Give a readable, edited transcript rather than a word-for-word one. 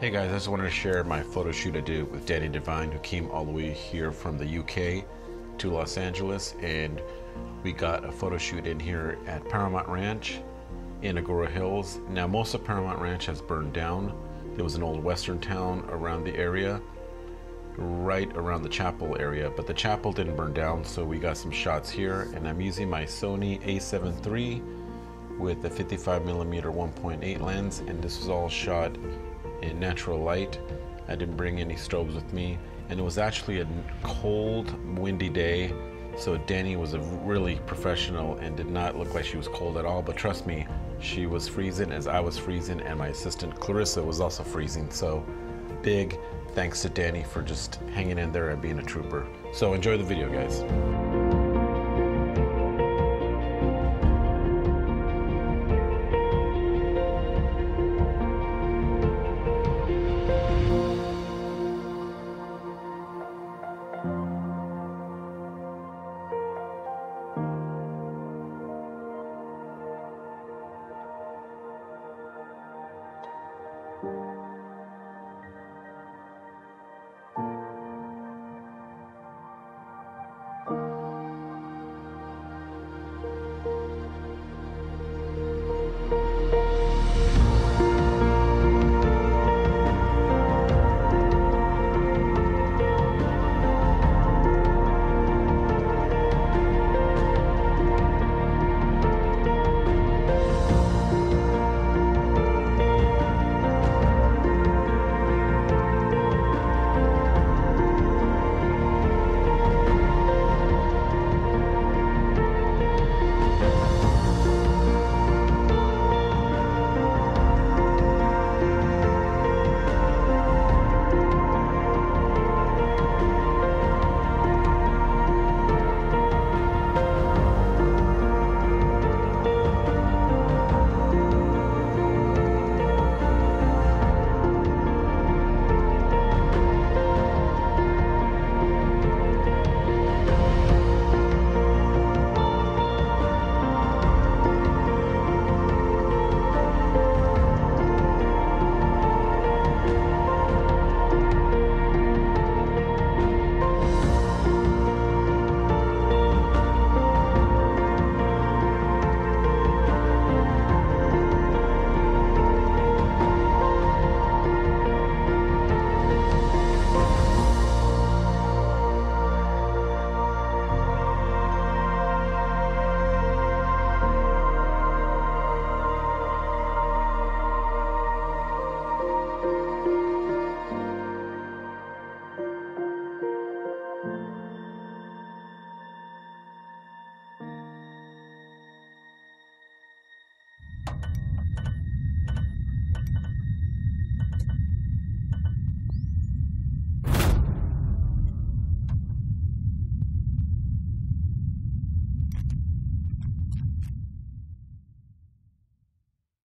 Hey guys, I just wanted to share my photo shoot I did with Dani Divine, who came all the way here from the UK to Los Angeles, and we got a photo shoot in here at Paramount Ranch in Agoura Hills. Now, most of Paramount Ranch has burned down. There was an old western town around the area, right around the chapel area, but the chapel didn't burn down, so we got some shots here. And I'm using my Sony a7 III with a 55mm 1.8 lens, and this was all shot in natural light. I didn't bring any strobes with me, and it was actually a cold, windy day, so Dani was a really professional and did not look like she was cold at all. But trust me, she was freezing as I was freezing, and my assistant Clarissa was also freezing. So big thanks to Dani for just hanging in there and being a trooper. So enjoy the video, guys.